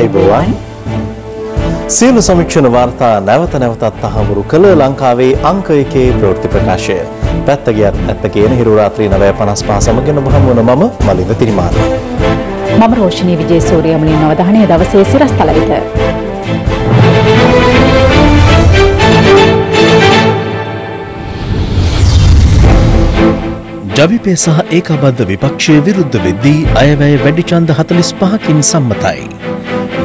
ආයුබෝවන් සියලු සමීක්ෂණ වාර්තා නැවත නැවතත් අහඹුරු කළ ලංකාවේ අංක 1 ප්‍රවෘත්ති ප්‍රකාශය පැත්ත ගියත් නැත්ත කියන හිරු රාත්‍රී 9:55 සමගින් ඔබ හමු වන මම මලින්ද තිරිමාන මම රෝෂිනී විජේසූරිය මුලින්ම අවධානය දවසේ සිරස්තල වෙත ජවිපේ සහ ඒකාබද්ධ විපක්ෂයේ විරුද්ධ වෙද්දී අයවැය වැඩි ඡන්ද 45කින් සම්මතයි.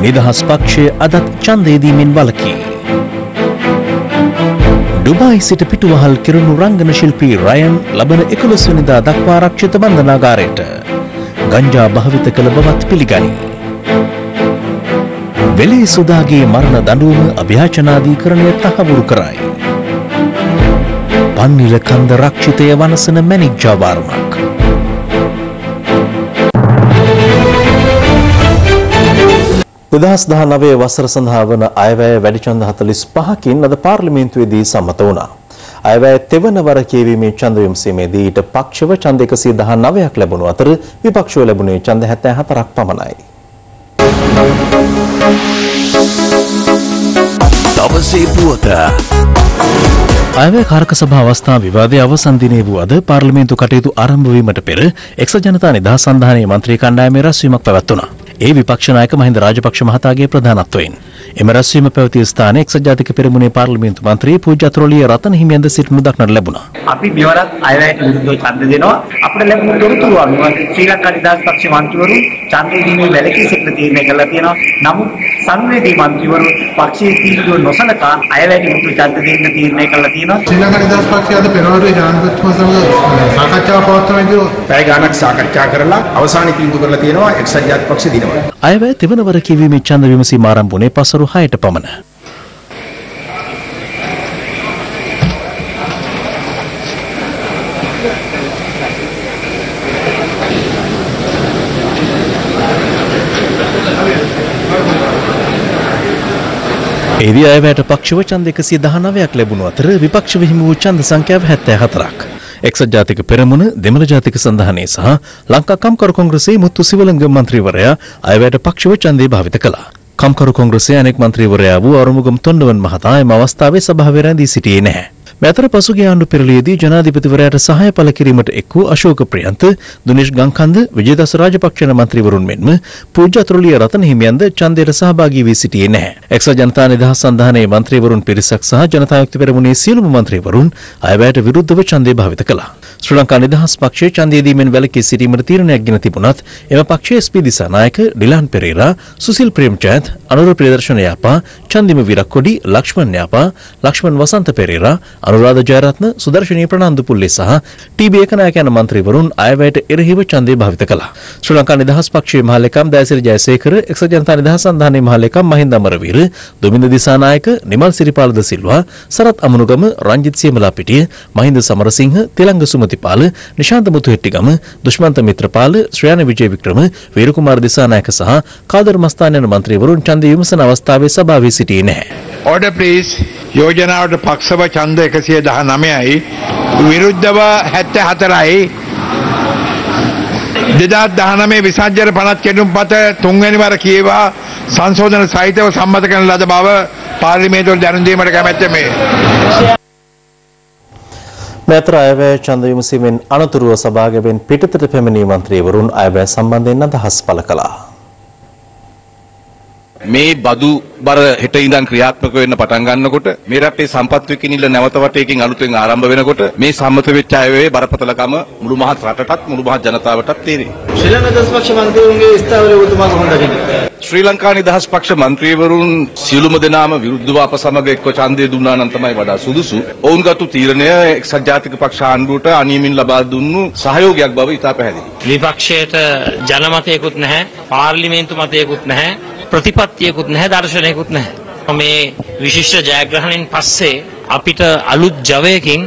නිදහස් පක්ෂය අදත් ඡන්දය දීමෙන් වළකී. ඩුබායි සිට පිටුවහල් කෙරුණු රංගන ශිල්පී රයන් ලබන 11 වෙනිදා දක්වා ආරක්ෂිත බන්ධනාගාරයට ගංජා භාවිත කළ බවත් පිළිගනී. වෙලේ සුදාගේ මරණ දඬුවම අභ්‍යාචනාධිකරණය තහවුරු කරයි. පන්නිල කන්ද රක්ෂිතය වනසන මැණික් ජාවාරමක් දෙදහස් 19 වසර සඳහා වන අයවැය වැඩිඡන්ද 45කින් අද පාර්ලිමේන්තුවේදී සම්මත වුණා. අයවැය තෙවන වර කියවීමේ ඡන්ද විමසීමේදී ඊට පක්ෂව ඡන්ද 119ක් ලැබුණු අතර විපක්ෂව ලැබුණේ ඡන්ද 74ක් පමණයි. දවසේ පුවත අයවැය කාරක සභා අවස්ථා විවාදයේ අවසන් දිනේ වූ අද පාර්ලිමේන්තු කටයුතු ආරම්භ වීමට පෙර එක්සත් ජනතා නිදහස් සන්ධානයේ මන්ත්‍රී කණ්ඩායමේ රැස්වීමක් පැවැත්වුණා. ඒ විපක්ෂ නායක මහින්ද රාජපක්ෂ මහතාගේ ප්‍රධානත්වයෙන් එම රැස්වීම පැවතිය ස්ථානයේ එක්සත් ජාතික පෙරමුණේ පාර්ලිමේන්තු මන්ත්‍රී පූජ්‍ය අතුරුලිය රතන හිමියන්ද සිටිනු දක්නට ලැබුණා. අපි මෙවරත් අයවැයට විරුද්ධව ඡන්ද දෙනවා. අපිට ලැබුණු තොරතුරු අනුව ශ්‍රී ලංකා නිදහස් පක්ෂ මන්ත්‍රීවරු ඡන්දය දීමේ වැළකී සිටින තීරණය කළා තියෙනවා. නමුත් සංවේදී මන්ත්‍රීවරු පක්ෂයේ තීන්දුව නොසලකා අයවැයට විරුද්ධව ඡන්ද දෙන්න තීරණය කළා තියෙනවා. ශ්‍රී ලංකා නිදහස් පක්ෂය අද පෙරවරුවේ ජනාධිපතිතුමා සමග සාකච්ඡාවක් පවත්වනදී පැය ගාණක් සාකච්ඡා කරලා අවසානයේ තීන්දුව කරලා තියෙනවා එක්සත් ජාතික පක්ෂය දිනන අයවැය තෙවන වර කියවීමේ ඡන්ද විමසීම ආරම්භ වුණේ පසරු 6ට පමණ. එදී අයවැයට පක්ෂව ඡන්ද 119ක් ලැබුණු අතර විපක්ෂ විහිමි වූ ඡන්ද සංඛ්‍යාව 74ක්. එක්සත් ජාතික පෙරමුණ දෙමළ ජාතික සන්ධානයේ සහ ලංකා කම්කරු කොංග්‍රසයේ මුත්තු සිවලංග මන්ත්‍රීවරයා අයවැයට පක්ෂව ඡන්දේ භාවිත කළා. කම්කරු කොංග්‍රසයේ අනෙක් මන්ත්‍රීවරයා වූ අරුමුගම් තොණ්ඩවන මහතා එම අවස්ථාවේ සභාවේ රැඳී සිටියේ නැහැ. මෙතර පසුගිය ආණ්ඩු පෙරළියේදී ජනාධිපතිවරයාට සහාය පළ කිරීමට එක් වූ අශෝක ප්‍රියන්ත, දුනේෂ් ගංකන්ද, විජේදාස රාජපක්ෂ යන මන්ත්‍රීවරුන් මෙන්ම පූජ්‍ය අතුරුලිය රතන හිමියන්ද ඡන්දයට සහභාගී වී සිටියේ නැහැ. එක්සත් ජනතා නිදහස් සන්ධානයේ මන්ත්‍රීවරුන් පිරිසක් සහ ජනතා විමුක්ති පෙරමුණේ සියලුම මන්ත්‍රීවරුන් අයවැයට විරුද්ධව ඡන්දය භාවිත කළා. ශ්‍රී ලංකා නිදහස් පක්ෂයේ ඡන්දය දීමෙන් වැළකී සිටීමට තීරණයක් ගෙන තිබුණත් එම පක්ෂයේ SP දිසානායක ඩිලාන් පෙරේරා, සුසිල් ප්‍රේමජයන්ත, අනුර ප්‍රියදර්ශන යාපා, චන්දිම විරක්කොඩි, ලක්ෂ්මන් යාපා, ලක්ෂ්මන් වසන්ත පෙරේරා අනුරාධ ජයරත්න සුදර්ශනී ප්‍රනාන්දු පුල්ලේ සහ TB ඒකනායක යන මන්ත්‍රීවරුන් අයවැයට එරෙහිව ඡන්දය භාවිත කළා. ශ්‍රී ලංකා නිදහස් පක්ෂයේ මහලේකම් දයසිරි ජයසේකර, එක්සත් ජනතා නිදහස් සන්ධානයේ මහලේකම් මහින්ද අමරවීර, දුමින්ද දිසානායක, නිමල් සිරිපාලද සිල්වා, සරත් අමනුගම, රංජිත් සියමලාපිටිය, මහින්ද සමරසිංහ, තිලංග සුමතිපාල, නිශාන්ත මුතුහෙට්ටිගම, දුෂ්මන්ත මිත්‍රපාල, ශ්‍රයාන විජේ වික්‍රම, වීරකුමාර දිසානායක සහ කාදර් මස්තාන යන මන්ත්‍රීවරුන් ඡන්දය විමසන අවස්ථාවේ සභාවේ සිටියේ නැහැ. Order please. යෝජනාවට පක්ෂව ඡන්ද 119යි විරුද්ධව 74යි 2019 විසර්ජන පනත් කෙටුම්පත තුන්වැනි වර කියවා සංශෝධන සහිතව සම්මත කරන ලද බව පාර්ලිමේන්තුවට දැනුම් දීමට කැමැත්තෙමි මේ. මෙතර අයවැය ඡන්ද විමසීමෙන් අනතුරුව සභාවෙන් පිටතට පැමිණි මන්ත්‍රීවරුන් අයවැය සම්බන්ධයෙන් අදහස් පළ කළා. මේ බදු බර හෙට ඉඳන් ක්‍රියාත්මක වෙන්න පටන් ගන්නකොට මේ රටේ සම්පත් විකිණිල්ල නැවත වටයකින් අලුතෙන් ආරම්භ වෙනකොට මේ සම්මත වෙච්ච අයවැයේ බරපතලකම මුළු මහත් රටටත් මුළු මහත් ජනතාවටත් තේරෙයි. ශ්‍රී ලංකා නිදහස් පක්ෂ මන්ත්‍රීවරුන්ගේ ස්ථාවරයේ උතුමා කොහොමද කියන්නේ? ශ්‍රී ලංකා නිදහස් පක්ෂ මන්ත්‍රීවරුන් සියලුම දෙනාම විරුද්ධව අප සමග එක්ව ඡන්දය දුන්නා නම් තමයි වඩා සුදුසු. ඔවුන්ගත්තු තීරණය එක්සත් ජාතික පක්ෂ ආණ්ඩුවට අනියමින් ලබා දුන්නු සහයෝගයක් බව ඉතා පැහැදිලියි. විපක්ෂයට ජනමතයකුත් නැහැ, පාර්ලිමේන්තු මතයකුත් නැහැ. ප්‍රතිපත්තියකුත් නැහැ, දර්ශනයකුත් නැහැ. මේ විශිෂ්ට ජයග්‍රහණයෙන් පස්සේ අපිට අලුත් ජවයකින්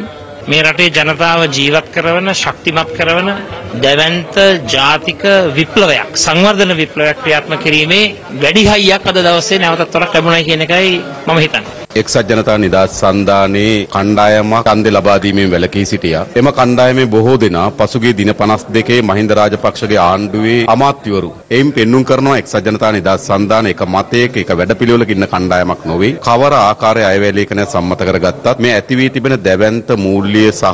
මේ රටේ ජනතාව ජීවත් කරවන, ශක්තිමත් කරවන දැවැන්ත ජාතික විප්ලවයක්, සංවර්ධන විප්ලවයක් ක්‍රියාත්මක කිරීමේ වැඩි හයියක් අද දවසේ නැවතත් වරක් ලැබුණයි කියන එකයි මම හිතන්නේ. එක්සත් ජනතා නිදහස් සන්ධානයේ කණ්ඩායමක් ඡන්දේ ලබා දීමෙන් වැළකී සිටියා. එම කණ්ඩායමේ බොහෝ දෙනා පසුගිය දින 52 මහින්ද රාජපක්ෂගේ ආණ්ඩුවේ අමාත්‍යවරු. එයින් පෙන්නුම් කරනවා එක්සත් ජනතා නිදහස් සන්ධාන එක මතයක එක වැඩපිළිවෙලක ඉන්න කණ්ඩායමක් නොවේ. කවර ආකාරයේ අයවැයලේකන සම්මත කරගත්තත් මේ ඇති වී තිබෙන දැවැන්ත මූල්‍ය සහ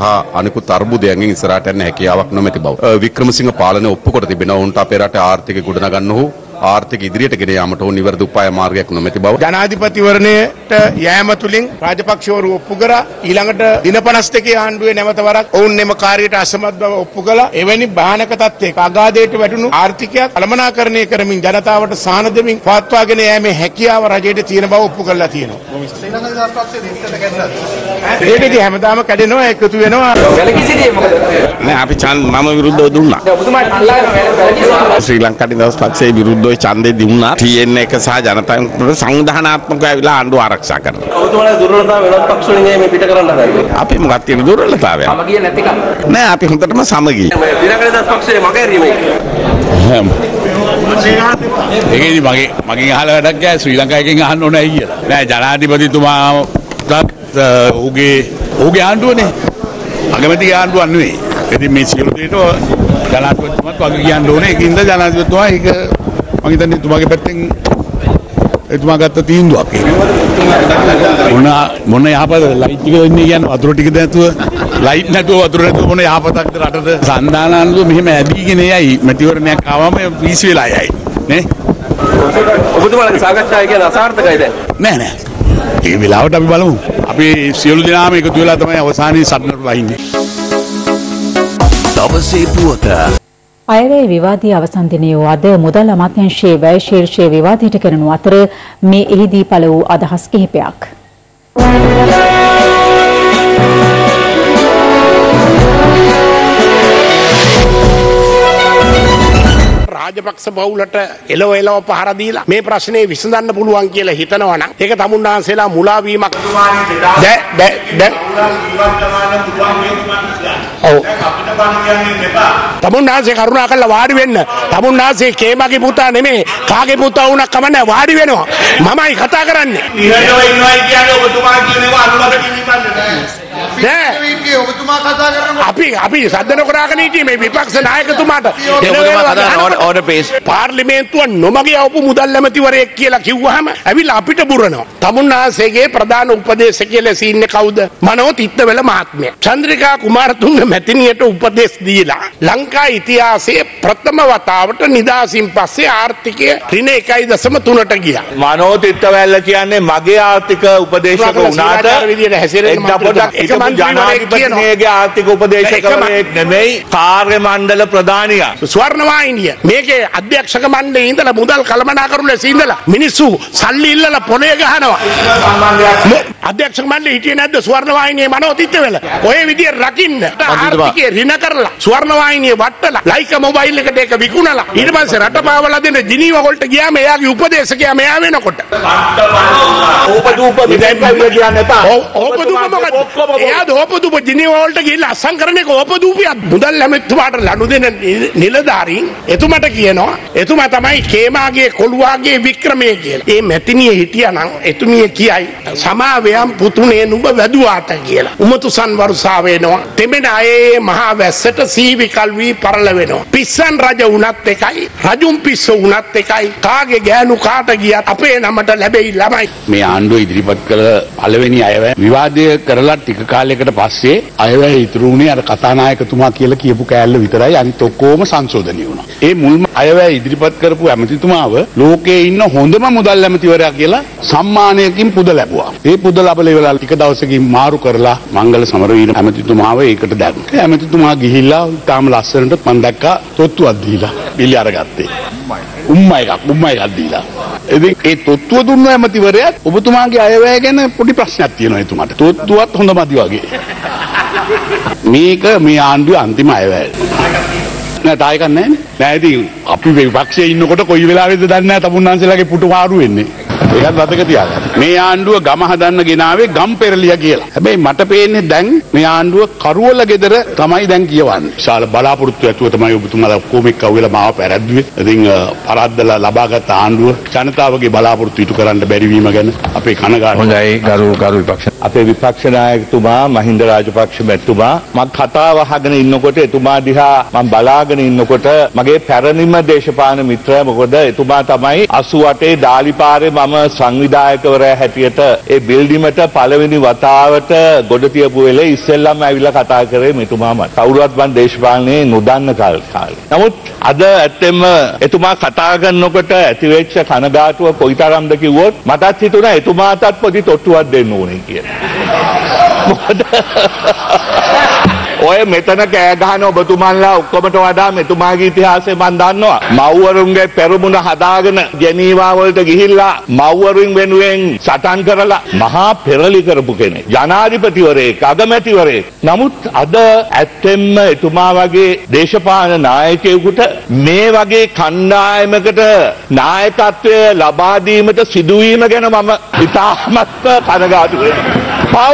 අනිකුත් අර්බුදයන්ගෙන් ඉස්සරහට යන්න හැකියාවක් නොමැති බව. වික්‍රමසිංහ පාලනය ඔප්පු කොට තිබෙනවා. උන්ට අපේ රටේ ආර්ථිකය ගොඩනගන්න ඕ ආර්ථික ඉදිරියට ගෙන යාමට ඕන නිවැරදි උපාය මාර්ගයක් නොමැති බව. ජනාධිපතිවරණයට යෑම තුලින් රාජපක්ෂවරු ඔප්පු කරා. ඊළඟට දින 52 ආණ්ඩුවේ නැවත වරක් ඔවුන් එම කාර්යයට අසමත් බව ඔප්පු කළා. එවැනි භයානක තත්ත්වයක අගාධයට වැටුණු ආර්ථිකයක් කළමනාකරණය කරමින් ජනතාවට සාහන දෙමින් පවත්වාගෙන යෑමේ හැකියාව රජයට තියෙන බව ඔප්පු කරලා තියෙනවා. ශ්‍රී ලංකා නිදහස් පක්ෂයේ දිස්ත්‍රික්කයට ගැටලුවක්. ඒකදී හැමදාම කැඩෙනවා එකතු වෙනවා. වැලකී සිටියේ මොකද? නෑ අපි ඡන්ද මම විරුද්ධව දුන්නා. ශ්‍රී ලංකා නිදහස් පක්ෂයේ විරුද්ධ दो चांदे दिवना टीएन ने कहा जनता संविधानात्मक विला आंदो आरक्षण करना आप ही मुगाती है दुर्लता है नहीं आप ही हम तो मैं सामग्री देखिए मांगे मांगे हाल है क्या है श्रीलंका के यहाँ होना ही है नहीं जनाधिपति तुम्हारा होगे होगे आंदो ने आगे में तो आंदो आने ही यदि मैं चलो देखो जनाधिपति तुम्हारा अंगितनी तुम्हारे पैटिंग तुम्हारा तो तीन दो आपके मुन्ना मुन्ना यहाँ पर लाइट की तो नहीं क्या न अधूरी की दें तो लाइट ना तो अधूरी तो मुन्ना यहाँ पर तक तो रात तो सांदाना तो मैं अभी की नहीं आई मैं तीवर मैं कावा में 20 वेल आया है ने वो तो वाला सागर चाय के नासार तक आये थे नहीं नहीं ये बिलावट अभी बालू अभी सियोल අයවැය විවාදී අවසන් දිනේ අද මුදල් අමාත්‍යාංශයේ වැය ශීර්ෂයේ විවාදයට කෙරෙනු අතර මේ එහිදී පළ වූ අදහස් කිහිපයක්. රාජපක්ෂ බවුලට එලව එලව පහර දීලා මේ ප්‍රශ්නේ විසඳන්න පුළුවන් කියලා හිතනවා නම් ඒක තමුන්නාන්සේලා මුලා වීමක්. තමුන්නාන්සේ කරුණාකරලා වාඩි වෙන්න. තමුන්නාන්සේ කේමගේ පුතා නෙමෙයි කාගේ පුතා වුණා කමන්නේ වාඩි වෙනවා. මමයි කතා කරන්නේ. ඉරණව ඉන්නවයි කියන්නේ ඔබතුමා කියනවා අනුමත කිලිපන්නේ. පාර්ලිමේන්තුව නොමගේ අවපු මුදල් ඇමතිවරයෙක් කියලා කිව්වහම ඇවිල්ලා අපිට බුරනවා. තමුන්නාන්සේගේ ප්‍රධාන උපදේශකයා ලෙස ඉන්නේ කවුද? මනෝ තිත්තවල මහත්මයා. චන්ද්‍රිකා කුමාරතුංග මැතිණියට උපදෙස් දීලා ලංකා ඉතිහාසයේ ප්‍රථම වතාවට නිදාසින් පස්සේ ආර්ථිකය ඍණ 1.3ට ගියා. මනෝ තිත්තවල කියන්නේ මගේ ආර්ථික උපදේශක වුණාට ජනාධිපතිගේ ආර්ථික උපදේශකවරයෙක් නෙමෙයි කාර්ය මණ්ඩල ප්‍රධානියා ස්වර්ණවාහිනිය මේකේ අධ්‍යක්ෂක මණ්ඩලයේ ඉඳලා මුදල් කළමනාකරණ ලෙස ඉඳලා මිනිස්සු සල්ලි ඉල්ලලා පොලේ ගහනවා අධ්‍යක්ෂක මණ්ඩලයේ හිටියේ නැද්ද ස්වර්ණවාහිනියේ මනෝතිත්තවල ඔය විදියට රකින්න ආර්ථිකේ ඍණ කරලා ස්වර්ණවාහිනිය වට්ටලා ලයික මොබයිල් එකට ඒක විකුණලා ඊට පස්සේ රටපාවලා දෙන ජිනීව වලට ගියාම එයාගේ උපදේශකයා මෙයා වෙනකොට ඕපදූප විදෙන්පයි කියන්නේ නැත ඕපදූප මොකද එයාද ඕපදූප ජිනීව වලට ගිහිල්ලා අසංකරණයක ඕපදූපියක් මුදල් ඇමතිතුමාට ලනු දෙන නිලධාරීන් එතුමට කියනවා එතුමා තමයි කේමාගේ කොළුවාගේ වික්‍රමයේ කියලා. මේ මැතිණිය හිටියානම් එතුමිය කියයි සමාවයම් පුතුනේ නුඹ වැදුවාට කියලා. උමතුසන් වර්ෂා වෙනවා. තෙමෙන අයේ මහා වැස්සට සීවිකල් වී පරල වෙනවා. පිස්සන් රජ වුණත් එකයි රජුම් පිස්සෝ වුණත් එකයි කාගේ ගෑනු කාට ගියත් අපේ නමට ලැබෙයි ළමයි. මේ ආණ්ඩුව ඉදිරිපත් කළ පළවෙනි අයවැය විවාදය කරලා ටික කාලයකට පස්සේ අයවැය ඉතුරු වුණේ අර කතානායකතුමා කියලා කියපු කෑල්ල විතරයි අනිත් ඔක්කොම සංශෝධනය වුණා. ඒ මුල්ම අයවැය ඉදිරිපත් කරපු ඇමතිතුමාව ලෝකයේ ඉන්න හොඳම මුදල් ඇමතිවරයා කියලා සම්මානයකින් පුද ලැබුවා. ඒ පුද ලැබලා ඉවරලා ටික දවසකින් මාරු කරලා මංගල සමරවීර ඇමතිතුමාව ඒකට දැම්මා. ඒ ඇමතිතුමා ගිහිල්ලා තාම ලස්සනට මන් දැක්කා තොත්තුවක් දීලා බිලි අරගත්තේ. උම්මයි එකක් දීලා. ඉතින් ඒ තොත්තුව දුන්න ඇමතිවරයා ඔබතුමාගේ අයවැය ගැන පොඩි ප්‍රශ්නයක් තියෙනවා එතුමාට. තොත්තුවත් හොඳම මේක මේ ආණ්ඩුවේ අන්තිම අයවැය. නෑ තායකක් නැහැ නේ. නෑ ඉතින් අපි විපක්ෂයේ ඉන්නකොට කොයි වෙලාවෙද දන්නේ නැහැ තමුන්නාන්සේලාගේ පුටු මාරු වෙන්නේ. ටිකක් අතක තියාගන්න. මේ ආණ්ඩුව ගම හදන්න ගෙනාවේ ගම් පෙරලිය කියලා. හැබැයි මට පේන්නේ දැන් මේ ආණ්ඩුව කරුවල ගෙදර තමයි දැන් කියවන්නේ. විශාල බලාපොරොත්තු ඇතුව තමයි ඔබතුමාලා කොමෙක් අවුලලා මාව පැරද්දුවේ. ඉතින් පරද්දලා ලබාගත් ආණ්ඩුව ජනතාවගේ බලාපොරොත්තු ඉටු කරන්න බැරි වීම ගැන අපේ කනගාටුව. හොඳයි ගරු විපක්ෂ. අපේ විපක්ෂ නායකතුමා මහින්ද රාජපක්ෂ මැතිතුමා මම කතාව අහගෙන ඉන්නකොට එතුමා දිහා මම බලාගෙන ඉන්නකොට මගේ පැරණිම දේශපාලන මිත්‍රයා මොකද එතුමා තමයි 88 ඩාලිපාරේ මම සංවිධායකවරයා හැටියට ඒ බිල්ඩිමට පළවෙනි වතාවට ගොඩ තියපු වෙලේ ඉස්සෙල්ලාම ඇවිල්ලා කතා කරේ මෙතුමා මට. කවුරුවත් මම දේශපාලනේ නොදන්න කාලේ. නමුත් අද ඇත්තෙම එතුමා කතා කරනකොට ඇතිවෙච්ච කනගාටුව කොයිතරම්ද කිව්වොත් මටත් හිතුණා එතුමාටත් පොඩි තොට්ටුවක් දෙන්න ඕනේ කියලා. ඔය මෙතන කෑ ගහන ඔබතුමන්ලා ඔක්කොමට වඩා මෙතුමාගේ ඉතිහාසය මන් දන්නවා. මව්වරුන්ගේ පෙරමුණ හදාගෙන ජනීවා වලට ගිහිල්ලා මව්වරුන් වෙනුවෙන් සටන් කරලා මහා පෙරලි කරපු කෙනෙක්. ජනාධිපතිවරයෙක්, අගමැතිවරයෙක්. නමුත් අද ඇත්තෙන්ම එතුමා වගේ දේශපාලන නායකයෙකුට මේ වගේ කණ්ඩායමකට නායකත්වය ලබා දීමට සිදුවීම ගැන මම ඉතාමත් කනගාටු වෙනවා.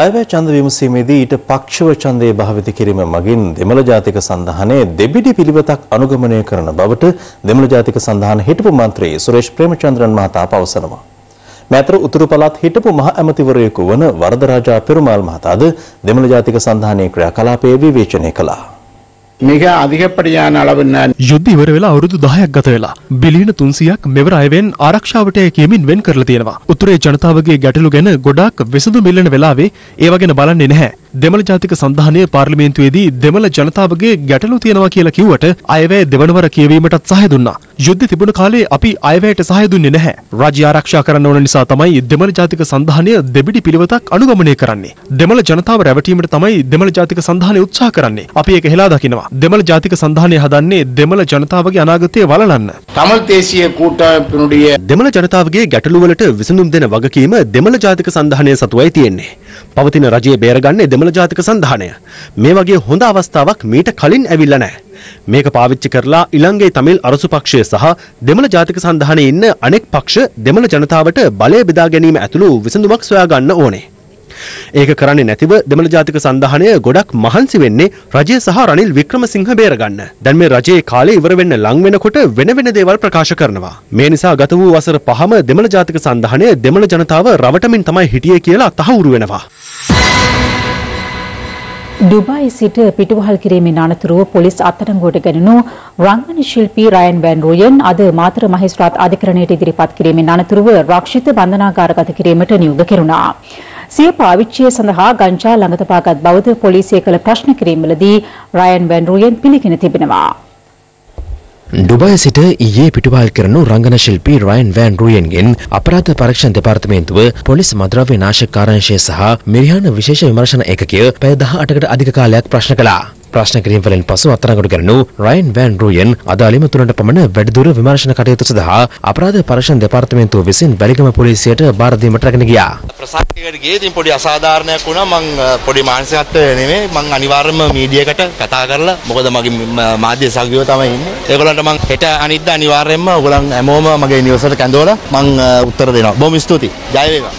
අයවැය ඡන්ද විමසීමේදී ඊට පක්ෂව ඡන්දය භාවිත කිරීම මගින් දෙමළ ජාතික සන්ධානයේ දෙබිඩි පිළිවෙතක් අනුගමනය කරන බවට දෙමළ ජාතික සන්ධාන හිටපු මන්ත්‍රී සුරේෂ් ප්‍රේමචන්ද්‍රන් මහතා පවසනවා. මෑතර උතුරු පළාත් හිටපු මහ ඇමතිවරයෙකු වන වරදරාජා පෙරුමාල් මහතාද දෙමළ ජාතික සන්ධානයේ ක්‍රියාකලාපය විවේචනය කළා. මේක අධිකප්පටියාන අලවන්න යුද්ධ ඉවර වෙලා අවුරුදු 10ක් ගත වෙලා බිලියන 300ක් මෙවර අයවෙන් ආරක්ෂාවට කියමින් වෙන් කරලා තියෙනවා. උතුරේ ජනතාවගේ ගැටලු ගැන ගොඩාක් විසඳුම් ඉල්ලන වෙලාවේ ඒව ගැන බලන්නේ නැහැ. දෙමළ ජාතික සන්ධානයේ පාර්ලිමේන්තුවේදී දෙමළ ජනතාවගේ ගැටලු තියෙනවා කියලා කිව්වට අයවැය දෙවනවර කියවීමටත් සහය දුන්නා. යුද්ධ තිබුණ කාලේ අපි අයවැයට සහය දුන්නේ නැහැ. රාජ්‍ය ආරක්ෂා කරන්න ඕන නිසා තමයි දෙමළ ජාතික සන්ධානය දෙබිඩි පිළිවෙතක් අනුගමනය කරන්නේ. දෙමළ ජනතාව රැවටීමට තමයි දෙමළ ජාතික සන්ධානය උත්සාහ කරන්නේ. අපි ඒක හෙලා දකිනවා. දෙමළ ජාතික සන්ධානය හදන්නේ දෙමළ ජනතාවගේ අනාගතය වලලන්න. තමල් දේශීය කූටාපිනුඩිය දෙමළ ජනතාවගේ ගැටලු වලට විසඳුම් දෙන වගකීම දෙමළ ජාතික සන්ධානය සතුවයි තියෙන්නේ. පවතින රජය බේරගන්නේ දෙමළ ජාතික සන්ධානය. මේ වගේ හොඳ අවස්ථාවක් මීට කලින් ඇවිල්ලා නැහැ. මේක පාවිච්චි කරලා ඊළඟේ තමිල් අරසු පක්ෂය සහ දෙමළ ජාතික සන්ධානයේ ඉන්න අනෙක් පක්ෂ දෙමළ ජනතාවට බලය බෙදා ගැනීම ඇතුළු විසඳුමක් සොයා ගන්න ඕනේ. ඒක කරන්නේ නැතිව දෙමළ ජාතික සන්ධානය ගොඩක් මහන්සි වෙන්නේ රජය සහ රනිල් වික්‍රමසිංහ බේරගන්න. දැන් මේ රජයේ කාලේ ඉවර වෙන්න ලඟ වෙනකොට වෙන වෙන දේවල් ප්‍රකාශ කරනවා. මේ නිසා ගත වූ වසර 5ම දෙමළ ජාතික සන්ධානය දෙමළ ජනතාව රවටමින් තමයි හිටියේ කියලා තහවුරු වෙනවා. ඩුබායි සිට පිටුවහල් කිරීමේ අනතුරුව පොලිස් අත්අඩංගුවට ගැනුණු රංගන ශිල්පී රයන් වැන් රෝයන් අද මාතර මහේස්ත්‍රාත් අධිකරණයට ඉදිරිපත් කිරීමේ අනතුරුව රක්ෂිත බන්ධනාගාරගත කිරීමට නියුද කෙරුණා. සිය පාවිච්චිය සඳහා ගංජා ළඟතබාගත් බවද පොලිසිය කළ ප්‍රශ්න කිරීමවලදී රයන් වැන් රෝයන් පිළිගෙන තිබෙනවා. ඩුබායි සිට ඊයේ පිටුවහල් කරන රංගන ශිල්පී රයන් වැන් රෝයන්ගෙන් අපරාධ පරීක්ෂණ දෙපාර්තමේන්තුව පොලිස් මද්‍රව්‍ය නාශක කාර්යාංශය සහ මිරිහාන විශේෂ විමර්ශන ඒකකය පැය 18කට අධික කාලයක් ප්‍රශ්න කළා. ප්‍රශ්න කිරීම වලින් පසු අත්අඩංගුවට ගැනුණු රයන් වැන් රෝයන් අදාළම 3ට පමණ වැඩිදුර විමර්ශන කටයුතු සඳහා අපරාධ පරීක්ෂණ දෙපාර්තමේන්තුව විසින් වැලිගම පොලිසියට බාර දීමට රැගෙන ගියා. ප්‍රසන්නයකට ගියේ ඉතින් පොඩි අසාධාරණයක් වුණා. මං පොඩි මානසිකත්වය නෙමෙයි මං අනිවාර්යයෙන්ම මීඩියකට කතා කරලා මොකද මගේ මාධ්‍ය සහයෝගය තමයි ඉන්නේ. ඒගොල්ලන්ට මං හෙට අනිද්දා අනිවාර්යයෙන්ම ඔයගොල්ලන් හැමෝම මගේ නිවසට කැඳවලා මං උත්තර දෙනවා. බොහොම ස්තුතියි. ජය වේවා.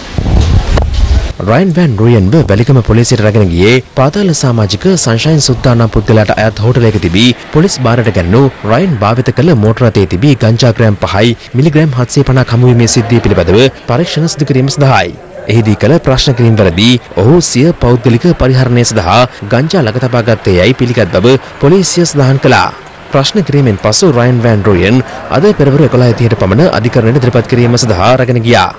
රයන් වැන් රෝයන්ව වැලිකම පොලිසියට රැගෙන ගියේ පාතාල සමාජික සන්ෂයින් සුද්දානම් පුද්ගලයාට අයත් හෝටලයක තිබී පොලිස් බාරට ගැනුණු රයන් භාවිත කළ මෝටර රථයේ තිබී ගංජා ග්‍රෑම් 5යි මිලිග්‍රෑම් 750ක් හමු වීමේ සිද්ධිය පිළිබඳව පරීක්ෂණ සිදු කිරීම සඳහායි. එහිදී කළ ප්‍රශ්න කිරීමවලදී ඔහු සිය පෞද්ගලික පරිහරණය සඳහා ගංජා ළඟ තබාගත්තේ යයි පිළිගත් බව පොලිසිය සඳහන් කළා. ප්‍රශ්න කිරීමෙන් පසු රයන් වැන් රෝයන් අද පෙරවරු 11:30ට පමණ අධිකරණයට ඉදිරිපත් කිරීම සඳහා රැගෙන ගියා.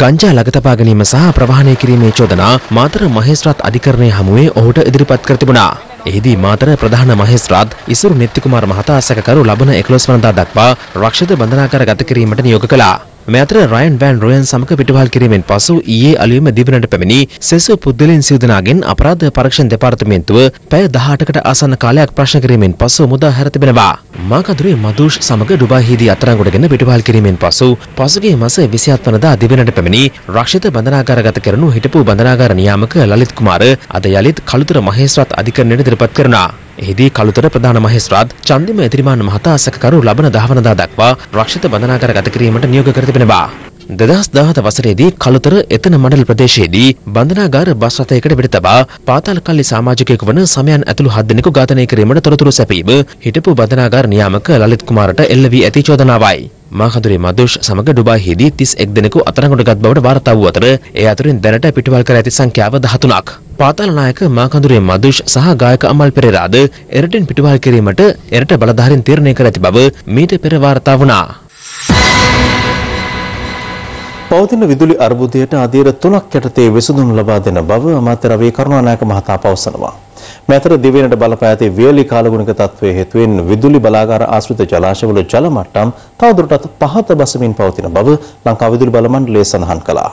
ගංජා ළඟ තබා ගැනීම සහ ප්‍රවාහනය කිරීමේ චෝදනා මාතර මහේස්ත්‍රාත් අධිකරණයේ හමුවේ ඔහුට ඉදිරිපත් කර තිබුණා. එහිදී මාතර ප්‍රධාන මහේස්ත්‍රාත් ඉසුරු නිත්‍යකුමාර මහතා සැකකරු ලබන 11 වනදා දක්වා රක්ෂිත බන්ධනාගාර ගත කිරීමට නියෝග කළා. මෙතර රයන් වැන් රොයන් සමග පිටුවහල් කිරීමෙන් පසු ඊයේ අලුයම දිවයිනට පැමිණි සෙසු පුද්ගලයන් සිය දෙනාගෙන් අපරාධ පරීක්ෂණ දෙපාර්තමේන්තුව පැය 18කට ආසන්න කාලයක් ප්‍රශ්න කිරීමෙන් පසු මුදා හැර තිබෙනවා. මාකදුරේ මදුෂ් සමග ඩුබායිහිදී අත්අඩංගුවටගෙන පිටුවහල් කිරීමෙන් පසු පසුගිය මාසයේ 27 වෙනිදා දිවයිනට පැමිණි රක්ෂිත බන්ධනාගාරගත කරනු හිටපු බන්ධනාගාර නියාමක ලලිත් කුමාර අද යලිත් කළුතර මහේස්ත්‍රාත් අධිකරණයට ඉදිරිපත් කරනවා. එහිදී කළුතර ප්‍රධාන මහේස්ත්‍රාත් චන්දිම එදිරිමාන මහතා සැකකරු ලබන 10 වෙනිදා දක්වා රක්ෂිත බන්ධනාගාර ගත කිරීමට නියෝග කර තිබෙනවා. 2017 වසරේදී කළුතර එතන මණ්ඩල ප්‍රදේශයේදී බන්ධනාගාර බස් රථයකට පිට තබා පාතාල කල්ලි සමාජිකයෙකු වන සමයන් ඇතුළු 7 දෙනෙකු ඝාතනය කිරීමට තොරතුරු සැපීම හිටපු බන්ධනාගාර නියාමක ලලිත් කුමාරට එල්ල වී ඇති චෝදනාවයි. මාකදුරේ මදුෂ් සමග ඩුබායිහිදී 31 දෙනෙකු අත්අඩංගුවට ගත් බවට වාර්තා වූ අතර ඒ අතරින් දැනට පිටවල් කර ඇති සංඛ්‍යාව 13ක්. පාතාල නායක මාකදුරේ මදුෂ් සහ ගායක අමල් පෙරේරාද එරටින් පිටුවහල් කිරීමට එරට බලධාරීන් තීරණය කර ඇති බව මීට පෙර වාර්තා වුණා. පවතින විදුලි අර්බුදයට අධීර 3ක් යටතේ විසඳුම් ලබා දෙන බව අමාත්‍යරවි කරුණානායක මහතා පවසනවා. මෙතර දිවයිනට බලපෑ ඇති වියලි කාලගුණික තත්ත්වයේ හේතුවෙන් විදුලි බලාගාර ආශ්‍රිත ජලාශවල ජල මට්ටම් තවදුරටත් පහත බසමින් පවතින බව ලංකා විදුලි බල මණ්ඩලය සඳහන් කළා.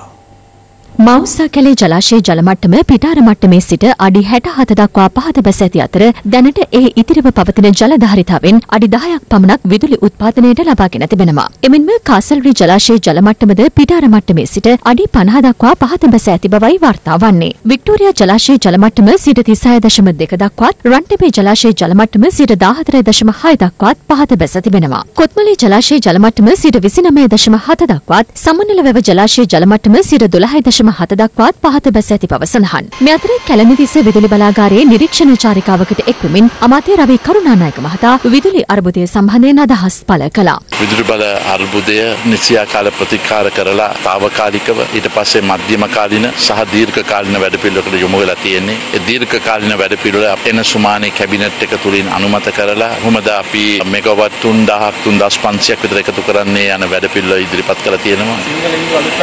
මවුසා කැලේ ජලාශයේ ජලමට්ටම පිටාර මට්ටමේ සිට අඩි 67 දක්වා පහත බැස ඇති අතර දැනට එහි ඉතිරිව පවතින ජල ධාරිතාවෙන් අඩි 10ක් පමණක් විදුලි උත්පාදනයට ලබාගෙන තිබෙනවා. එමෙන්ම කාසල්රි ජලාශයේ ජලමට්ටමද පිටාර මට්ටමේ සිට අඩි 50 දක්වා පහත බැස ඇති බවයි වාර්තා වන්නේ. වික්ටෝරියා ජලාශයේ ජලමට්ටම සිට 36.2 දක්වාත් රන්ටිපේ ජලාශයේ ජලමට්ටම සිට 14.6 දක්වාත් පහත බැස තිබෙනවා. කොත්මලේ ජලාශයේ ජලමට්ටම සිට 29.7 දක්වාත් සමනලවැව ජලාශයේ ජලමට්ටම සිට 12.7 7 දක්වාත් පහත බැස ඇති බව සඳහන්. මේ අතර කැලණිතිස්ස විදුලි බලාගාරයේ නිරීක්ෂණ චාරිකාවකට එක් වෙමින් අමාත්‍ය රවි කරුණානායක මහතා විදුලි අර්බුදය සම්බන්ධයෙන් අදහස් පළ කළා. විදුලි බල අර්බුදය නිසියාකාල ප්‍රතිකාර කරලා తాවකාලිකව ඊට පස්සේ මධ්‍යම කාලින සහ දීර්ඝ කාලින වැඩපිළිවෙලකට යොමු වෙලා තියෙන්නේ. ඒ දීර්ඝ කාලින වැඩපිළිවෙල අපේන සුමානේ කැබිනට් එක තුලින් අනුමත කරලා කොහොමද අපි මෙගාවට් 3000ක් 3500ක් විතර එකතු කරන්නේ යන වැඩපිළිවෙල ඉදිරිපත් කරලා තියෙනවා. සිංහලෙන් අලුත්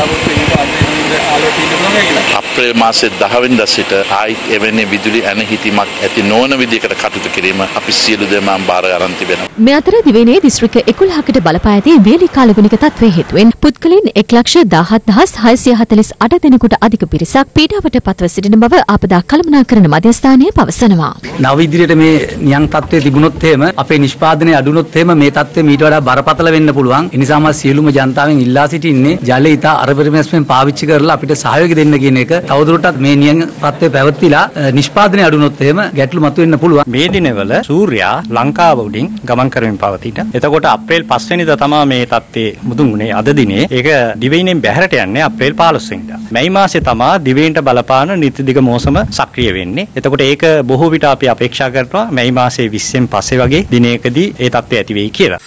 අවුරුදු දවසේදී ජනතාව අප්‍රේල් මාසයේ 10 වෙනිදා සිට ආයිත් එවැනි විදුලි ඇනහිතීමක් ඇති නොවන විදිහකට කටයුතු කිරීම අපි සියලු දෙනාම බාර ගන්න තිබෙනවා. මේ අතර දිවයිනේ දිස්ත්‍රික්ක 11කට බලපා ඇති වේලි කාලගුණික තත්ත්වයේ හේතුවෙන් පුද්ගලයන් 117648 දෙනෙකුට අධික පිරිසක් පීඩාවට පත්ව සිටින බව ආපදා කළමනාකරණ මධ්‍යස්ථානය පවසනවා. නව ඉදිරියට මේ නියම් තත්ත්වයේ තිබුණොත් එහෙම අපේ නිෂ්පාදනය අඩු වුණොත් එහෙම මේ තත්ත්වය මීට වඩා බරපතල වෙන්න පුළුවන්. ඒ නිසාම සියලුම ජනතාවෙන් ඉල්ලා සිටින්නේ ජලය ඉතා අරබරිමස්මෙන් පාවිච්චි කරලා අපිට සහයෝගය දෙන්න කියන එක තවදුරටත් මේ නියම පත්වේ පැවතිලා නිෂ්පාදනය අඩුනොත් එහෙම ගැටලු මතුවෙන්න පුළුවන්. මේ දිනවල සූර්යා ලංකාව උඩින් ගමන් කරමින් පවතින. එතකොට අප්‍රේල් 5 වෙනිදා තමයි මේ තත්ත්වයේ මුදුන් උනේ අද දිනේ. ඒක දිවයිනෙන් බැහැරට යන්නේ අප්‍රේල් 15 වෙනිදා. මැයි මාසේ තමයි දිවයිනට බලපාන නිතිදිග මෝසම සක්‍රිය වෙන්නේ. එතකොට ඒක බොහෝ විට අපි අපේක්ෂා කරනවා මැයි මාසේ 20 න් පස්සේ වගේ දිනයකදී ඒ තත්ත්වය ඇති වෙයි කියලා.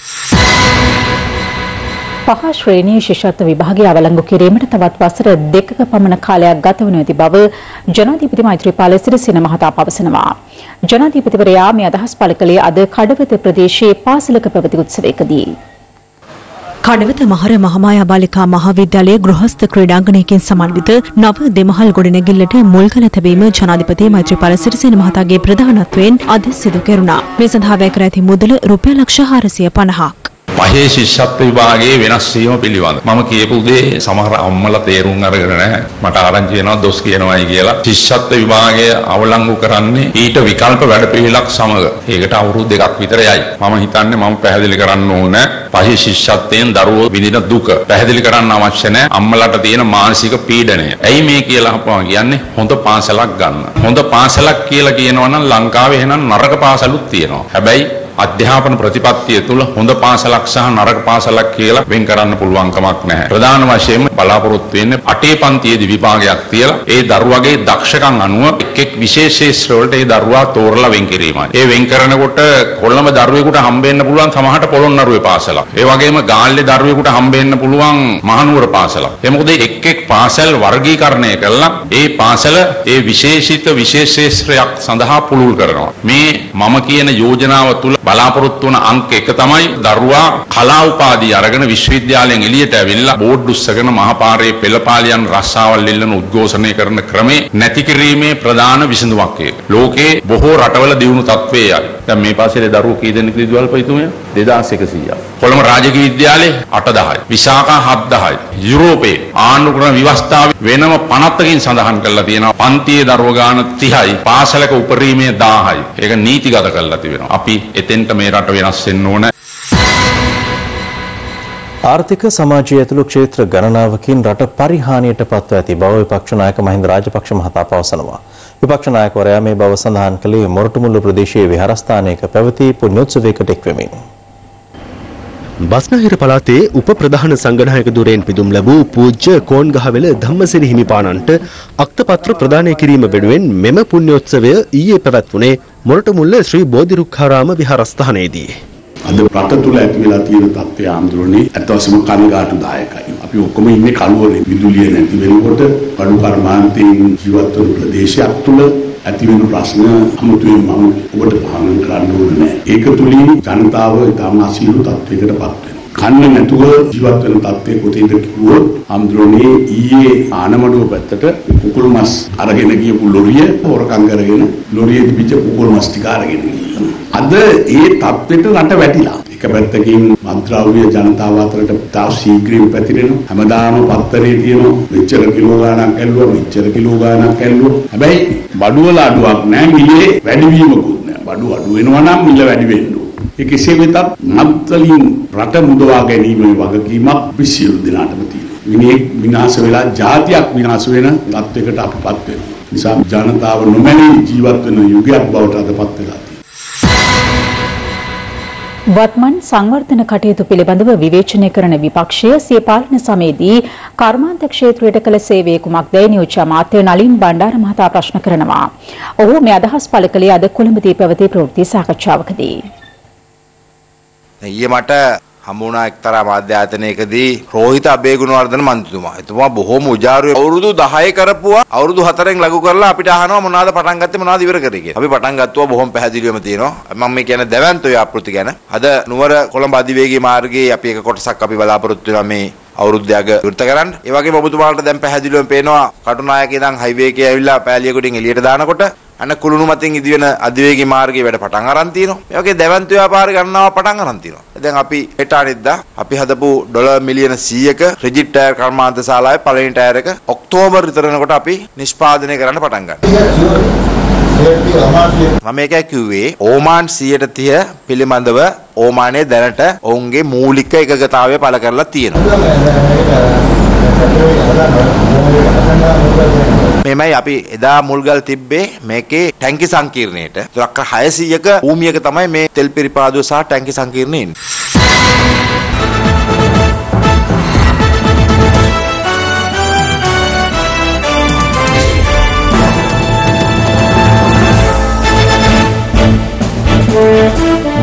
පහ ශ්‍රේණී විශේෂත්ව විභාගය අවලංගු කිරීමට තවත් වසර 2ක පමණ කාලයක් ගත වනු ඇති බව ජනාධිපති මෛත්‍රීපාල සිරිසේන මහතා පවසනවා. ජනාධිපතිවරයා මේ අදහස් පළ කළේ අද කඩවත ප්‍රදේශයේ පාසලක පැවති උත්සවයකදී. කඩවත මහර මහමායා බාලිකා මහාවිද්‍යාලයේ ගෘහස්ත ක්‍රීඩාංගණයකින් සමන්විත නව දෙමහල් ගොඩනැගිල්ලට මුල් කළ තැබීම ජනාධිපති මෛත්‍රීපාල සිරිසේන මහතාගේ ප්‍රධානත්වයෙන් අද සිදු කෙරුණා. මේ සඳහා වැය කර ඇති මුදල රුපියල් 450ක්. පහේ ශිෂ්‍යත්ව විභාගයේ වෙනස් වීම පිළිබඳ මම කියපු දේ සමහර අම්මලා තේරුම් අරගෙන නැහැ. මට ආරංචි වෙනවා දොස් කියනවායි කියලා. ශිෂ්‍යත්ව විභාගය අවලංගු කරන්නේ ඊට විකල්ප වැඩපිළිවෙලක් සමග. ඒකට අවුරුදු දෙකක් විතරයි. මම හිතන්නේ මම පැහැදිලි කරන්න ඕන පහේ ශිෂ්‍යත්වයෙන් දරුවෝ විඳින දුක පැහැදිලි කරන්න අවශ්‍ය නැහැ. අම්මලාට තියෙන මානසික පීඩනය. ඇයි මේ කියලා අපම කියන්නේ හොඳ පාසලක් ගන්න. හොඳ පාසලක් කියලා කියනවා නම් ලංකාවේ එහෙනම් නරක පාසලුත් තියෙනවා. හැබැයි අධ්‍යාපන ප්‍රතිපත්තිය තුළ හොඳ පාසලක් සහ නරක පාසලක් කියලා වෙන් කරන්න පුළුවන් කමක් නැහැ. ප්‍රධාන වශයෙන්ම බලාපොරොත්තු වෙන්නේ අටේ පන්තියේදී විභාගයක් තියලා ඒ දරුවගේ දක්ෂකම් අනුව එක් විශේෂ ක්ෂේත්‍ර වලට ඒ දරුවා තෝරලා වෙන් කිරීමයි. ඒ වෙන් කරනකොට කොළඹ දරුවෙකුට හම්බෙන්න පුළුවන් සමහරට පොළොන්නරුවේ පාසලක්. ඒ වගේම ගාල්ලේ දරුවෙකුට හම්බෙන්න පුළුවන් මහනුවර පාසලක්. ඒ මොකද එක් පාසල් වර්ගීකරණය කළා ඒ පාසල ඒ විශේෂිත විශේෂ ක්ෂේත්‍රයක් සඳහා පුළුල් කරනවා. මේ මම කියන යෝජනාව තුළ බලාපොරොත්තු වන අංක එක තමයි දරුවා කලා උපාධිය අරගෙන විශ්වවිද්‍යාලයෙන් එළියට ඇවිල්ලා බෝඩ් උස්සගෙන මහපාරේ පෙළපාලියන් රස්සාවල් ඉල්ලන උද්ඝෝෂණය කරන ක්‍රමේ නැති කිරීමේ ප්‍රධාන විසඳුමක් ඒක. ලෝකේ බොහෝ රටවල දියුණු තත්ත්වයයි. දැන් මේ පාසලේ දරුවෝ කී දෙනෙක්ද විදුහල් පයිතුමයා 2100ක් කොළඹ රාජකීය විද්‍යාලයේ 8000යි විශාඛා 7000යි යුරෝපයේ ආණ්ඩුක්‍රම ව්‍යවස්ථාවේ වෙනම 50කින් සඳහන් කරලා තියෙනවා පන්තියේ දරුවෝ ගාන 30යි පාසලක උපරිමය 1000යි ඒක නීතිගත කරලා තියෙනවා අපි එතෙන්ට මේ රට වෙනස් වෙන්න ඕන ආර්ථික සමාජය ඇතුළු ක්ෂේත්‍ර ගණනාවකින් රට පරිහානියට පත්ව ඇති බව විපක්ෂ නායක මහින්ද රාජපක්ෂ මහතා පවසනවා विपक्ष नायक वरया में बव संधान के लिए मोरटुमुल्लु प्रदेशीय विहारस्थाने का प्रवृत्ति पुण्योत्सवेकट एक्वेमिन बस्नाहिर पलाते उप प्रधान संगनायक दूरेन पिदुम लबू पूज्य कोणगहवेल धम्मसिरि हिमिपाणंट अक्तपत्र प्रदान किरीम बेडुवेन मेम पुण्योत्सवय ईये प्रवत्वुने मोरटुमुल्ल श्री बोधिरुक्खाराम विहारस्थानेदी අද රට තුල ඇති වෙලා තියෙන තත්ත්වය ආන්දෝලනේ අත්වසම කනගාටුදායකයි. අපි ඔක්කොම ඉන්නේ කලවලේ විදුලිය නැති වෙනකොට බඩු කර්මාන්තයෙන් ජීවත් වන ප්‍රදේශයක් තුල ඇති වෙන ප්‍රශ්න අමුතුවෙන් මම ඔබට පහන් කරන්න ඕනේ නැහැ. ඒක තුලින් ජනතාව ඉතාම අසීරු තත්ත්වයකටපත් වෙනවා. කන්නේ නැතුව ජීවත් වෙන තත්ත්වයේ කොටින්ද කිව්වොත් ආන්දෝලනේ ඊයේ ආනමඩුව පැත්තට කුකුළු මස් අරගෙන ගියපු ලොරිය හොරකම් කරගෙන ලොරියේ තිබිච්ච කුකුළු මස් ටික අරගෙන ගියා. අද ඒ තත්ත්වෙට රට වැටිලා එක පැත්තකින් මන්ත්‍රාවලිය ජනතාව අතරට තා ශීඝ්‍රයෙන් පැතිරෙනවා හැමදාම පත්තරේ තියෙනවා මෙච්චර කිලෝ ගාණක් ඇල්ලුවා මෙච්චර කිලෝ ගාණක් ඇල්ලුවා හැබැයි බඩු වල අඩුවක් නැහැ මිලේ වැඩිවීමකුත් නැහැ බඩු අඩු වෙනවා නම් මිල වැඩි වෙන්න ඕන ඒ කෙසේ වෙතත් නත්තලින් රට මුදවා ගැනීමේ වගකීමක් විසිරු දිනාටම තියෙනවා මිනිහ විනාශ වෙලා ජාතියක් විනාශ වෙන තත්වයකට අපිපත් වෙනවා නිසා ජනතාව නොමැනී ජීවත් වෙන යුගයක් බවට අදපත් වෙනවා වත්මන් සංවර්ධන කටයුතු පිළිබඳව විවේචනය කරන විපක්ෂය සිය පාලන සමයේදී කර්මාන්ත ක්ෂේත්‍රයට කළ සේවය කුමක්දයි නියෝජ්‍ය අමාත්‍ය නලින් බණ්ඩාර මහතා ප්‍රශ්න කරනවා. ඔහු මේ අදහස් පළ කළේ අද කොළඹදී පැවති ප්‍රවෘත්ති සාකච්ඡාවකදී. ඊයේ මට හමු වුණා එක්තරා මාධ්‍ය ආයතනයකදී රෝහිත අබේගුණවර්ධන මන්ත්‍රීතුමා. එතුමා බොහොම උජාරුවේ අවුරුදු 10 කරපුවා. අවුරුදු 4න් ලඝු කරලා අපිට අහනවා මොනවාද පටන් ගත්තේ මොනවාද ඉවර කරේ කියලා. අපි පටන් ගත්තා බොහොම පැහැදිලිවම තියෙනවා. මම මේ කියන්නේ දැවැන්තෝය ආපෘති ගැන. අද නුවර කොළඹ අධිවේගී මාර්ගයේ අපි එක කොටසක් අපි බලාපොරොත්තු වෙනවා මේ අවුරුද්දයක විවෘත කරන්න. ඒ වගේම ඔබතුමාලට දැන් පැහැදිලිවම පේනවා කටුනායකේ ඉඳන් හයිවේ එකේ ඇවිල්ලා පෑලියකොටින් එළියට දානකොට අන්න කුළුණු මතින් ඉදිවෙන අධිවේගී මාර්ගයේ වැඩ පටන් අරන් තියෙනවා. ඒ වගේ දැවැන්ත ව්‍යාපාර ගණනාව පටන් අරන් තියෙනවා. දැන් අපි හෙට අනිද්දා අපි හදපු ඩොලර් මිලියන 100ක රිජිඩ් ටයර් කර්මාන්ත ශාලාවේ පළවෙනි ටයර් එක ඔක්තෝබර් විතර වෙනකොට අපි නිෂ්පාදනය කරන්න පටන් ගන්නවා. මම මේක කිව්වේ ඕමාන් 130 පිළිබඳව ඕමානයේ දැනට ඔවුන්ගේ මූලික එකගතාවය පළ කරලා තියෙනවා. මේමයි අපි එදා මුල්ගල් තිබ්බේ මේකේ ටැංකි සංකීර්ණයට 600ක භූමියක තමයි මේ තෙල් පිරිපාදුව සහ ටැංකි සංකීර්ණය ඉන්නේ.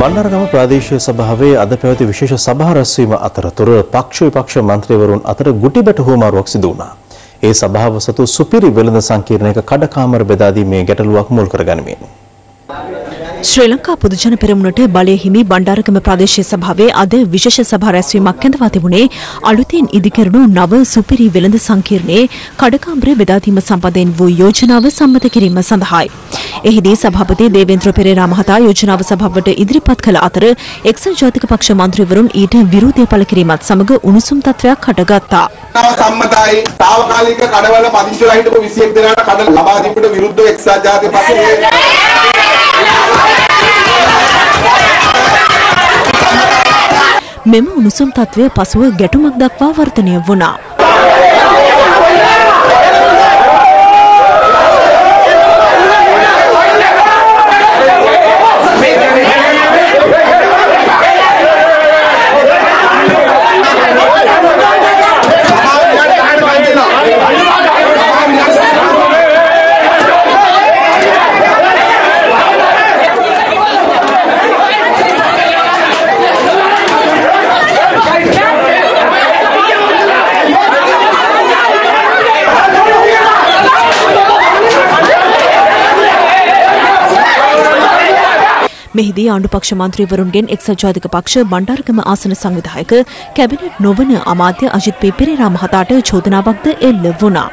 බණ්ඩාරගම ප්‍රාදේශීය සභාවේ අද පැවති විශේෂ සභා රැස්වීම අතරතුර පක්ෂ විපක්ෂ මන්ත්‍රීවරුන් අතර ගුටි බැටහුවමාරුවක් සිදු වුණා. ඒ සභාව සතු සුපිරි වෙළඳ සංකීර්ණයක කඩකාමර බෙදා දීමේ ගැටලුවක් මුල් කරගනිමින් ශ්‍රී ලංකා පොදුජන පෙරමුණට බලය හිමි බණ්ඩාරගම ප්‍රාදේශීය සභාවේ අද විශේෂ සභා රැස්වීමක් කැඳවා තිබුණේ අලුතෙන් ඉදිකරණු නව සුපිරි වෙළඳ සංකීර්ණයේ කඩකාමර බෙදා දීම සම්බන්ධයෙන් වූ යෝජනාව සම්මත කිරීම සඳහායි. එහිදී සභාපති දේවේන්ද්‍ර පෙරේරා මහතා යෝජනාව සභාවට ඉදිරිපත් කළ අතර එක්සත් ජාතික පක්ෂ මන්ත්‍රීවරුන් ඊට විරෝධය පළ කිරීමත් සමග උණුසුම් තත්ත්වයක් හටගත්තා. සම්මතයි తాවකාලික කඩවල පදිංචිලා හිටපු 21 දෙනාට කඩ ලබා දීමට විරුද්ධව එක්සත් ජාතික පක්ෂයේ මෙම උණුසුම් තත්ත්වය පසුව ගැටුමක් දක්වා වර්ධනය වුණා. මෙහිදී ආණ්ඩු පක්ෂ මන්ත්‍රීවරුන්ගෙන් එක්සත් ජාතික පක්ෂ බණ්ඩාරගම ආසන සංවිධායක කැබිනට් නොවන අමාත්‍ය අජිත් පී පෙරේරා මහතාට චෝදනාවක්ද එල්ල වුණා.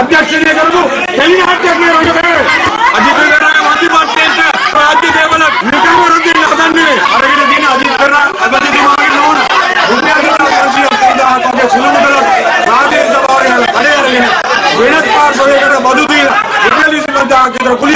අධ්‍යක්ෂණය කරපු වසර 70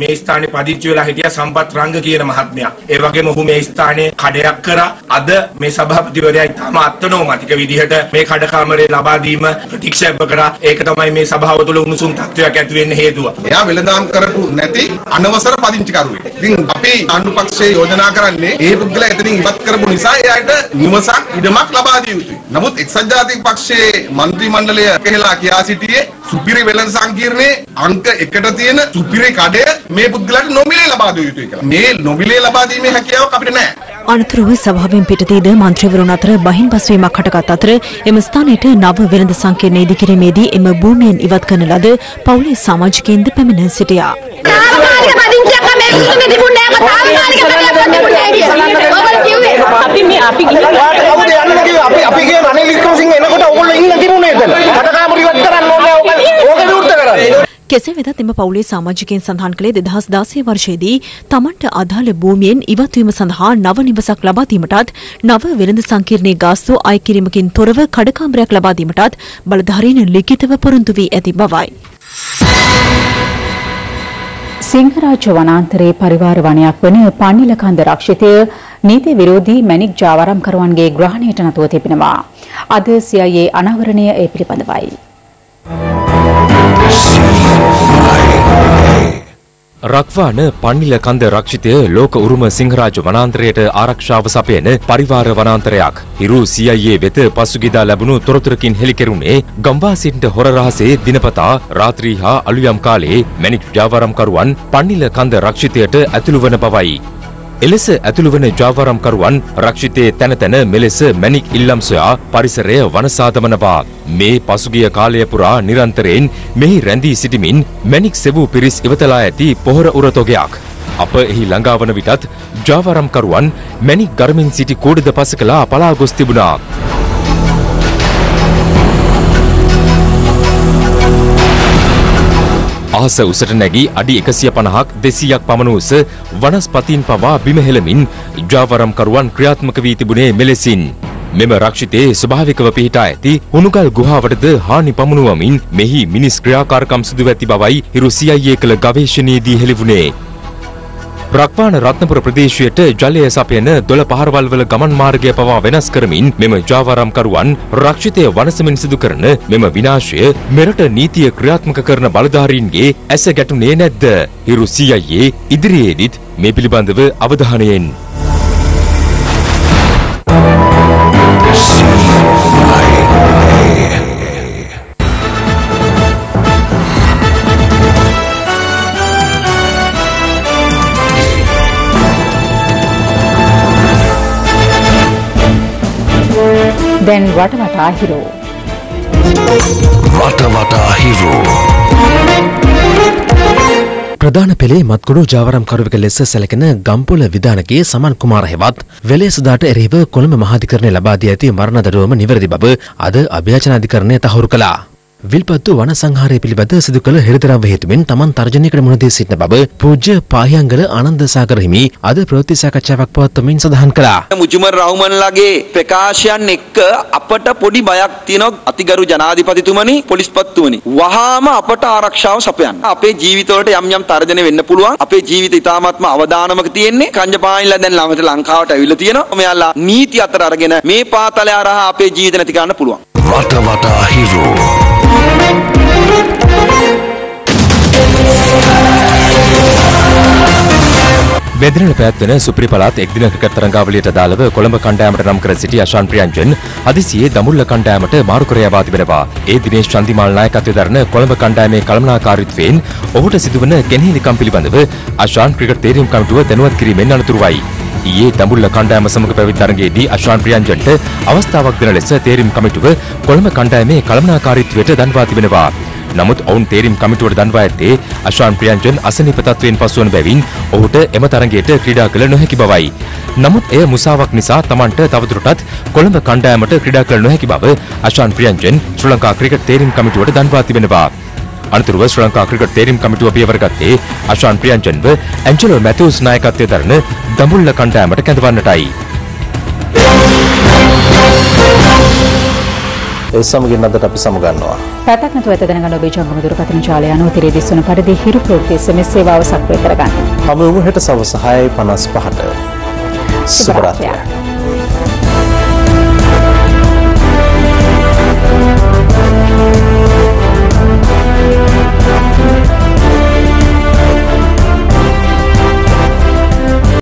මේ ස්ථානයේ පදිංචි වෙලා හිටියා සම්පත් රංග කියන මහත්මයා. ඒ වගේම ඔහු මේ ස්ථානයේ කඩයක් කරා. අද මේ සභාපතිවරයා ඉතාම අත්නෝමාතික විදිහට මේ කඩ කාමරේ ලබා දීම ප්‍රතික්ෂේප කරා. ඒක තමයි මේ සභාව තුළ උණුසුම් තත්ත්වයක් ඇති වෙන්න හේතුව. එයා වෙළඳාම් කරපු නැති අනවසර පදිංචිකරුවෙක්. ඉතින් අපේ ආණ්ඩුපක්ෂයේ යෝජනා කරන්නේ ඒ පුද්ගලයා එතනින් ඉවත් කරපු නිසා එයාට නිවසක් ඉඩමක් ලබා දිය යුතුයි. නමුත් එක්සත් ජාතික පක්ෂයේ മന്ത്രി මණ්ඩලය කියලා කියා සිටියේ සුපිරි වෙළඳ සංකීර්ණයේ අංක 1ට තියෙන සුපිරි කඩය මේ පුද්ගලයාට නොමිලේ ලබා දිය යුතුයි කියලා. මේ නොමිලේ ලබා දීමේ හැකියාවක් අපිට නැහැ. අනතුරුව සභාවෙන් පිටතීද මන්ත්‍රීවරුන් අතර බහින් පසුවීමක් හටගත් අතර එම ස්ථානයේ නව වෙළඳ සංකීර්ණයේ ඉදි කිරීමේදී එම භූමියෙන් ඉවත් කරන ලද පවුලේ සමාජිකයින්ද පැමිණ සිටියා. තාවකාලික පදිංචියක් මේ මුතුමේ තිබුණේ නැහැ. තාවකාලික පදිංචියක් තිබුණේ නැහැ. ඔබල කිව්වේ අපි කවුද යන්නේ කියලා අපි ගියේ රනිල් වික්‍රමසිංහ එනකොට ඕගොල්ලෝ ඉන්න තිබුණේ නැහැ. කඩකාමර ඉවත් කරන්න ඕනේ ඕක විරුද්ධ කරන්නේ. කෙසේ වෙතත් එම පවුලේ සමාජිකයන් සඳහන් කළේ 2016 වර්ෂයේදී තමන්ට අදාළ භූමියෙන් ඉවත් වීම සඳහා නව නිවසක් ලබා දීමටත් නව වෙළඳ සංකීර්ණයේ ගාස්තු අය කිරීමකින් තොරව කඩකාමරයක් ලබා දීමටත් බලධාරීන් ලිඛිතව පොරොන්දු වී ඇති බවයි. සිංහරාජ වනාන්තරයේ පරිවාර වනයක් වන පන්නිලකන්ද රක්ෂිතය නීති විරෝධී මැණික් ජාවාරම්කරුවන්ගේ ග්‍රහණයට නතුව තිබෙනවා. අද CIA අනාවරණය ඒ පිළිබඳවයි. රක්වාන පන්නිලකන්ද රක්ෂිතය ලෝක උරුම සිංහරාජ වනාන්තරයට ආරක්ෂාව සපයන පරිවාර වනාන්තරයක්. හිරු CIA වෙත පසුගියදා ලැබුණු තොරතුරකින් හෙළිකරුණේ ගම්වාසීන්ට හොර රහසේ දිනපතා රාත්‍රී හා අලුයම් කාලයේ මැණික් ජාවාරම්කරුවන් පන්නිලකන්ද රක්ෂිතයට ඇතුළු වන බවයි. එලෙස ඇතුළු වන ජාවාරම්කරුවන් රක්ෂිතයේ තැන තැන මෙලෙස මැණික් ඉල්ලම් සොයා පරිසරය වනසාදමනවා. මේ පසුගිය කාලය පුරා නිරන්තරයෙන් මෙහි රැඳී සිටිමින් මැණික් සෙවූ පිරිස් ඉවතලා ඇති පොහොර උර තොගයක්. අප එහි ළඟා වන විටත් ජාවාරම්කරුවන් මැණික් ගර්මින් සිටි කෝඩද පසකලා පලා ගොස් තිබුණා. අහස උසට නැගී අඩි 150ක් 200ක් පමණ උස වනස්පතීන් පවා බිම හෙළමින් ජාවාරම්කරුවන් ක්‍රියාත්මක වී තිබුණේ මෙලෙසින්. මෙම රක්ෂිතයේ ස්වභාවිකව පිහිටා ඇති හුණුකල් ගුහාවටද හානි පමුණුවමින් මෙහි මිනිස් ක්‍රියාකාරකම් සිදු ඇති බවයි හිරු CIA කළ ගවේෂණයේදී හෙළිවුණේ. රක්වාන රත්නපුර ප්‍රදේශයට ජලය සපයන දොළ පහරවල්වල ගමන් මාර්ගය පවා වෙනස් කරමින් මෙම ජාවාරම්කරුවන් රක්ෂිතය වනසමින් සිදු කරන මෙම විනාශය මෙරට නීතිය ක්‍රියාත්මක කරන බලධාරීන්ගේ ඇස ගැටුනේ නැද්ද? හිරු CIA ඉදිරියේදීත් මේ පිළිබඳව අවධානයෙන්. දැන් වටවටා හිරු. වටවටා හිරු. ප්‍රධාන පෙළේ මත්කුඩු ජාවාරම්කරුවෙක් ලෙස සැලකෙන ගම්පොළ විධානකයේ සමන් කුමාර හෙවත් වෙලේ සදාට එරෙහිව කොළඹ මහාධිකරණය ලබා දී ඇති මරණ දඬුවම නිවැරදි බව අද අභියාචනාධිකරණය තහවුරු කළා. විල්පත්තු වන සංහාරය පිළිබඳ සිදු කළ හෙළිදරව් හේතුවෙන් Taman තර්ජනයකට මුහුණ දී සිටින බව පූජ්‍ය පාහියංගල ආනන්ද සාගර හිමි අද ප්‍රවෘත්ති සාකච්ඡාවක් පවත්වමින් සඳහන් කළා. මුජුමර් රාහුමන්ලාගේ ප්‍රකාශයන් එක්ක අපට පොඩි බයක් තියෙනවා. අතිගරු ජනාධිපතිතුමනි, පොලිස්පත්තුමනි, වහාම අපට ආරක්ෂාව සපයන්න. අපේ ජීවිතවලට යම් යම් තර්ජන වෙන්න පුළුවන්. අපේ ජීවිත ඉතාමත්ම අවදානමක තියෙන්නේ. කංජපාණිලා දැන් ළමට ලංකාවට ඇවිල්ලා තියෙනවා. මෙයාලා නීති අතර අරගෙන මේ පාතලය හරහා අපේ ජීවිත නැති කරන්න පුළුවන්. වටවටා හිරු. බෙදරණ පැවැත්වෙන සුපිරි පළාත් එක් දිනක තරඟාවලියට අදාළව කොළඹ කණ්ඩායමට නම් කර සිටි අශාන් ප්‍රියංජන් හදිසියේ දඹුල්ල කණ්ඩායමට මාරු කර යවා තිබෙනවා. ඒ දිනේෂ් චන්දිමාල් නායකත්වයේ දරන කොළඹ කණ්ඩායමේ කළමනාකාරීත්වයෙන් ඔහුට සිදුවන ගෙනහිලිකම් පිළිබඳව අශාන් ක්‍රිකට් තීරීම් කමිටුව දැනුවත් කිරීමෙන් අනතුරුවයි. ඊයේ දඹුල්ල කණ්ඩායම සමග පැවති තරඟයේදී අශාන් ප්‍රියංජන්ට අවස්ථාවක් දෙන ලෙස තීරීම් කමිටුව කොළඹ කණ්ඩායමේ කළමනාකාරීත්වයට දන්වා තිබෙනවා. නමුත් ඔවුන් තීරීම් කමිටුවට දන්වා ඇත්තේ අශාන් ප්‍රියංජන් අසනීප තත්වයෙන් පසුවන බැවින් ඔහුට එම තරගයට ක්‍රීඩා කළ නොහැකි බවයි. නමුත් එය මුසාවක් නිසා Tamanට තවදුරටත් කොළඹ කණ්ඩායමට ක්‍රීඩා කළ නොහැකි බව අශාන් ප්‍රියංජන් ශ්‍රී ලංකා ක්‍රිකට් තීරීම් කමිටුවට දන්වා තිබෙනවා. අනතුරුව ශ්‍රී ලංකා ක්‍රිකට් තීරීම් කමිටුව පියවර ගත්තේ අශාන් ප්‍රියංජන්ව ඇන්ජලෝ මැතිව්ස් නායකත්වයේ දරන දඹුල්ල කණ්ඩායමට කැඳවන්නටයි. ඒ සමගින් අදට අපි සමු ගන්නවා. පැතක් නැතුව ඇත දැනගන්න ඔබේ ජංගම දුරකථන ජාලය අනුව තිරේ දිස්වන පරිදි හිරු ප්‍රෝප්ති SMS සේවාව සක්‍රිය කරගන්න. හමුවෙමු හෙට සවස් 6:55ට. සුබ රාත්‍රියක්.